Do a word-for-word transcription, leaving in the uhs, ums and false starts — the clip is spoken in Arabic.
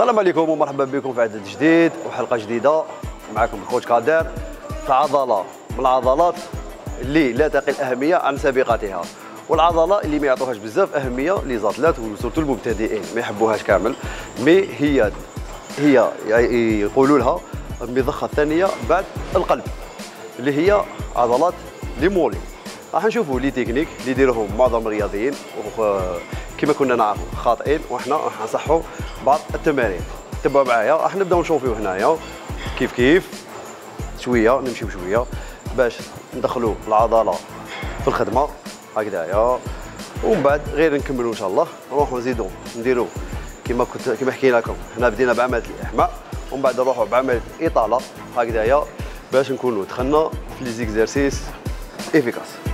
السلام عليكم ومرحبا بكم في عدد جديد وحلقه جديده معكم الكوتش قادر في عضله من العضلات اللي لا تقل اهميه عن سابقاتها، والعضله اللي ما يعطوهاش بزاف اهميه لي زاتلات وسورتو المبتدئين ما يحبوهاش كامل، مي هي هي يقولوا لها المضخه الثانيه بعد القلب اللي هي عضلات لي مولي. راح نشوفوا لي تكنيك اللي يديروهم معظم الرياضيين كما كنا نعرفوا خاطئين، وحنا راح نصحوا بعض التمارين. تبعوا معايا راح نبداو نشوفوا هنايا كيف كيف شويه نمشي بشويه باش ندخلوا العضله في الخدمه هكذايا، ومن بعد غير نكملوا ان شاء الله نروحوا نزيدوا نديروا كما كنت كما حكينا لكم. هنا بدينا بعمليه الاحماء ومن بعد نروحوا بعمليه الاطاله هكذايا باش نكونوا دخلنا في لي زيكزارسيس افيكاس.